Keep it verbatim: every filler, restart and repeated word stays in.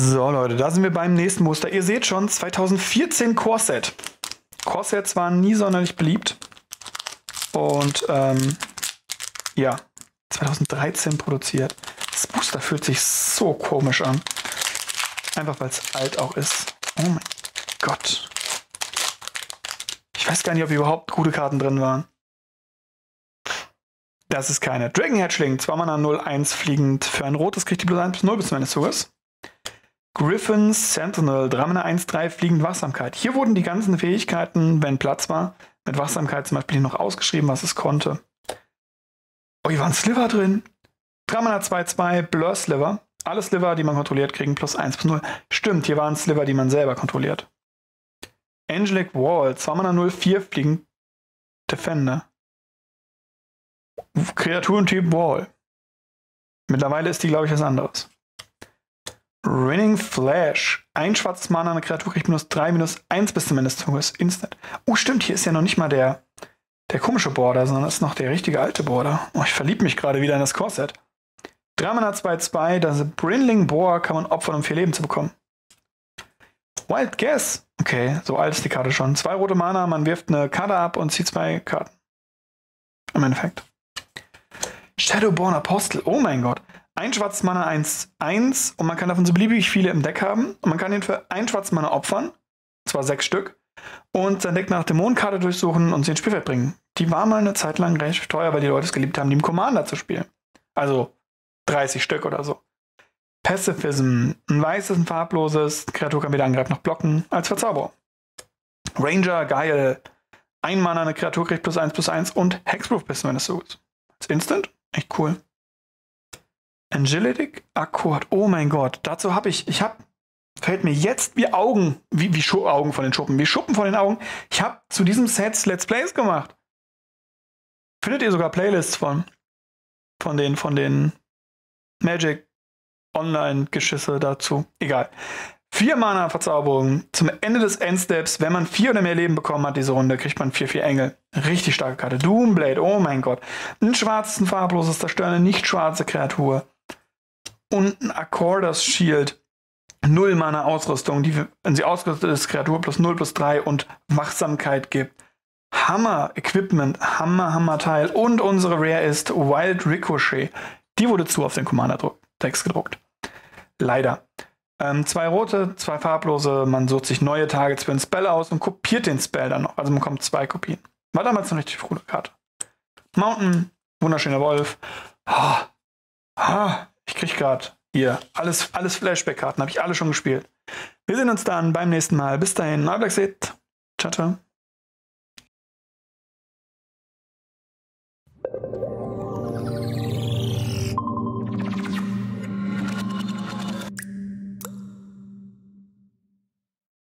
So Leute, da sind wir beim nächsten Muster. Ihr seht schon, zwanzig vierzehn CoreSet. CoreSets waren nie sonderlich beliebt. Und ähm, ja, zwanzig dreizehn produziert. Das Booster fühlt sich so komisch an. Einfach weil es alt auch ist. Oh mein Gott. Ich weiß gar nicht, ob überhaupt gute Karten drin waren. Das ist keine. Dragon Hatchling, zwei Mana null eins fliegend. Für ein rotes kriegt die bloß eins bis null bis zum Ende des Zuges. Griffin Sentinel, drei Mana eins drei fliegend Wachsamkeit. Hier wurden die ganzen Fähigkeiten, wenn Platz war, mit Wachsamkeit zum Beispiel noch ausgeschrieben, was es konnte. Oh, hier war ein Sliver drin. drei Mana zwei zwei, Blur Sliver. Alle Sliver, die man kontrolliert, kriegen plus eins bis null. Stimmt, hier waren Sliver, die man selber kontrolliert. Angelic Wall, zwei Mana null vier fliegend Defender. Kreaturentyp Wall. Mittlerweile ist die, glaube ich, was anderes. Running Flash. Ein schwarzes Mana, eine Kreatur kriegt minus drei, minus eins bis zum Ende des Zuges. Instant. Oh, stimmt, hier ist ja noch nicht mal der, der komische Border, sondern ist noch der richtige alte Border. Oh, ich verliebe mich gerade wieder in das Core-Set. drei Mana zwei zwei, das Brindling Boar kann man opfern, um vier Leben zu bekommen. Wild Guess. Okay, so alt ist die Karte schon. Zwei rote Mana, man wirft eine Karte ab und zieht zwei Karten. Im Endeffekt. Shadowborn Apostel. Oh mein Gott. Ein schwarzes Mana eins eins und man kann davon so beliebig viele im Deck haben. Und man kann ihn für ein schwarzes Mana opfern. Und zwar sechs Stück. Und sein Deck nach Dämonenkarte durchsuchen und sie ins Spielfeld bringen. Die war mal eine Zeit lang recht teuer, weil die Leute es geliebt haben, die im Commander zu spielen. Also dreißig Stück oder so. Pacifism. Ein weißes, ein farbloses. Kreatur kann weder angreifen noch blocken. Als Verzauberer. Ranger, geil. Ein Mana, eine Kreatur kriegt plus eins, plus eins und Hexproof bis zum Ende des Zuges. Als Instant. Echt cool. Angelic Akkord. Oh mein Gott. Dazu habe ich, ich habe, fällt mir jetzt wie Augen, wie, wie Schu Augen von den Schuppen, wie Schuppen von den Augen. Ich habe zu diesem Set Let's Plays gemacht. Findet ihr sogar Playlists von, von den, von den Magic Online-Geschisse dazu. Egal. vier Mana-Verzauberung. Zum Ende des Endsteps, wenn man vier oder mehr Leben bekommen hat, diese Runde, kriegt man vier vier Engel. Richtig starke Karte. Doomblade, oh mein Gott. Ein schwarzes, ein farbloses, zerstörende, eine nicht schwarze Kreatur. Und ein Accorders Shield. null Mana-Ausrüstung, die, wenn sie ausgerüstet ist, Kreatur plus null plus drei und Wachsamkeit gibt. Hammer-Equipment, Hammer-Hammer-Teil. Und unsere Rare ist Wild Ricochet. Die wurde zu auf den Commander-Text gedruckt. Leider. Ähm, zwei rote, zwei farblose, man sucht sich neue Targets für einen Spell aus und kopiert den Spell dann noch. Also man bekommt zwei Kopien. War damals eine richtig coole Karte. Mountain, wunderschöner Wolf. Oh, oh, ich krieg gerade hier alles, alles Flashback-Karten, habe ich alle schon gespielt. Wir sehen uns dann beim nächsten Mal. Bis dahin, MTGBlackSet. Ciao, ciao.